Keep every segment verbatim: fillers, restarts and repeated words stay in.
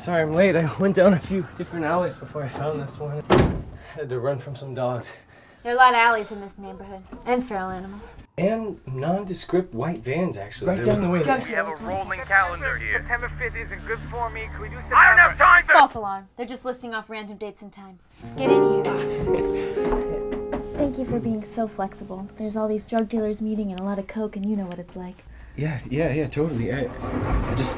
Sorry I'm late. I went down a few different alleys before I found this one. I had to run from some dogs. There are a lot of alleys in this neighborhood, and feral animals. And nondescript white vans, actually. Right down the way. We have a rolling calendar here. September fifth isn't good for me. Could we do September? I don't have time for- False alarm. They're just listing off random dates and times. Get in here. Thank you for being so flexible. There's all these drug dealers meeting and a lot of coke, and you know what it's like. Yeah, yeah, yeah, totally. I, I just,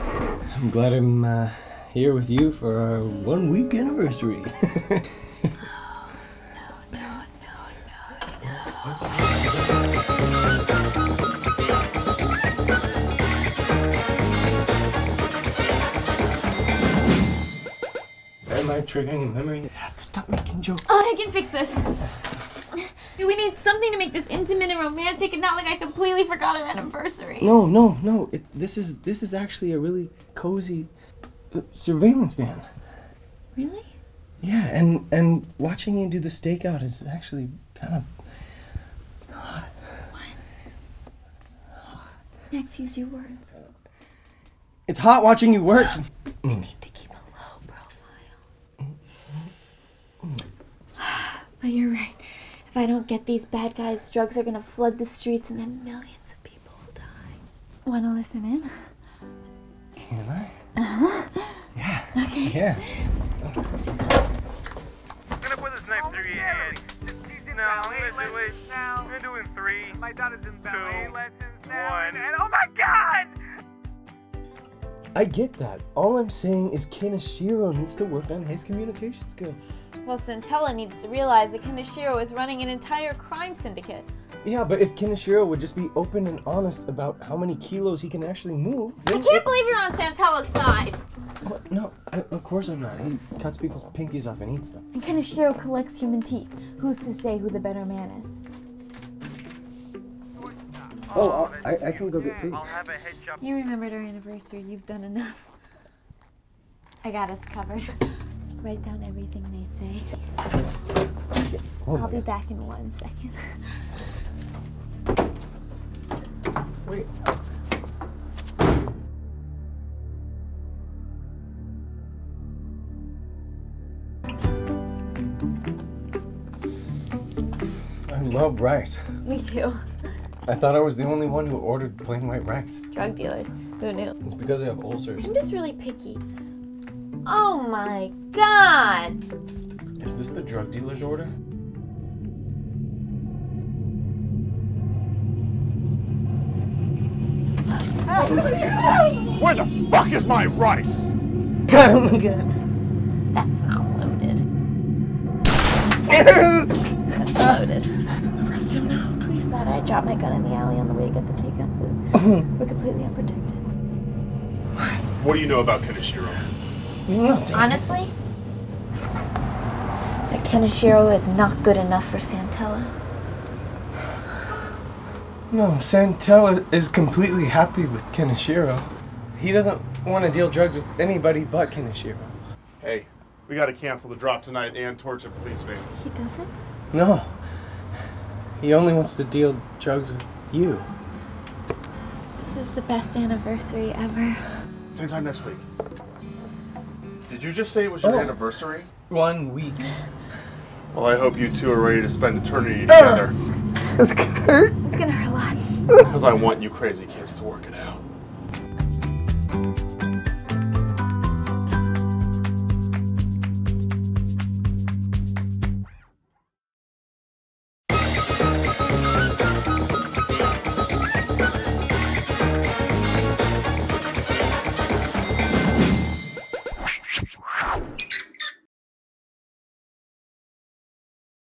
I'm glad I'm uh, here with you for our one week anniversary. Am I triggering a memory? I have to stop making jokes. Oh, I can fix this. Do we need something to make this intimate and romantic, and not like I completely forgot our anniversary? No, no, no. It, this is this is actually a really cozy uh, surveillance van. Really? Yeah, and and watching you do the stakeout is actually kind of hot. What? Hot. Max, use your words. It's hot watching you work. We need to keep. But you're right. If I don't get these bad guys, drugs are gonna flood the streets and then millions of people will die. Wanna listen in? Can I? Uh-huh. Yeah. Okay. Yeah. I'm gonna put this knife through your head. No, I'm gonna do it. I'm gonna do it in three. My daughter's in ballet lessons now. One. And oh my god! I get that. All I'm saying is Kinoshiro needs to work on his communication skills. Well, Santella needs to realize that Kenoshiro is running an entire crime syndicate. Yeah, but if Kenoshiro would just be open and honest about how many kilos he can actually move... I can't it... believe you're on Santella's side! What? No, I, of course I'm not. He cuts people's pinkies off and eats them. And Kenoshiro collects human teeth. Who's to say who the better man is? Oh, I'll, I, I can go get food. I'll have a head job. You remembered our anniversary. You've done enough. I got us covered. Write down everything they say. Oh, I'll be back in one second. Wait. I love rice. Me too. I thought I was the only one who ordered plain white rice. Drug dealers. Who knew? It's because I have ulcers. I'm just really picky. Oh my god! Is this the drug dealer's order? Where the fuck is my rice? God, oh my god. That's not loaded. That's loaded. Arrest him now, please. Glad I dropped my gun in the alley on the way to get the takeout food. We're completely unprotected. What do you know about Kaneshiro? Nothing. Honestly, that Kenoshiro is not good enough for Santella. No, Santella is completely happy with Kenoshiro. He doesn't want to deal drugs with anybody but Kenoshiro. Hey, we got to cancel the drop tonight and torch a police van. He doesn't? No. He only wants to deal drugs with you. This is the best anniversary ever. Same time next week. Did you just say it was your oh. anniversary? One week. Well, I hope you two are ready to spend eternity together. It's gonna hurt. It's gonna hurt a lot. Because I want you crazy kids to work it out.